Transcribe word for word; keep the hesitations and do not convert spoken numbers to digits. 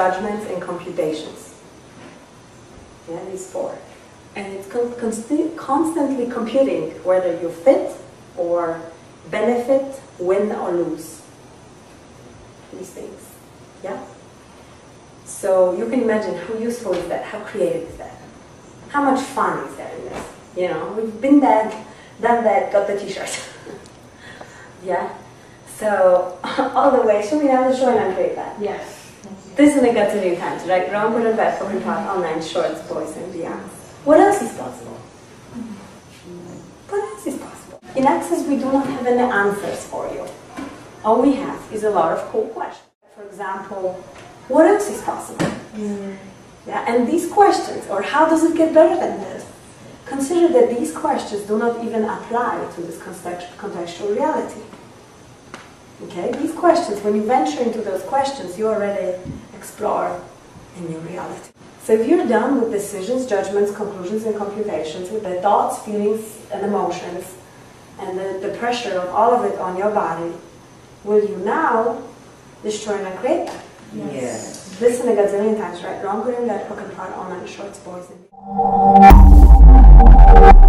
judgments, and computations. Yeah, these four. And it's con const constantly computing whether you fit or benefit, win or lose. These things. Yeah? So you can imagine how useful is that, how creative is that, how much fun is there in this. You know, we've been there, done that, got the t-shirt. Yeah? So, all the way, should we have a short and create that? Yes. This is negative intent, right? Wrong, good, and bad for part online shorts, boys, and beyond. What else is possible? What else is possible? In Access, we do not have any answers for you. All we have is a lot of cool questions. For example, what else is possible? Mm. Yeah, and these questions, or how does it get better than this? Consider that these questions do not even apply to this contextual reality. Okay, these questions, when you venture into those questions, you already explore a new reality. So if you're done with decisions, judgments, conclusions, and computations, with the thoughts, feelings, and emotions, and the, the pressure of all of it on your body, will you now destroy and create that? Yes. Yes. Listen a gazillion times, right? Wrong, good, and bad, broken apart, online shorts, boys, and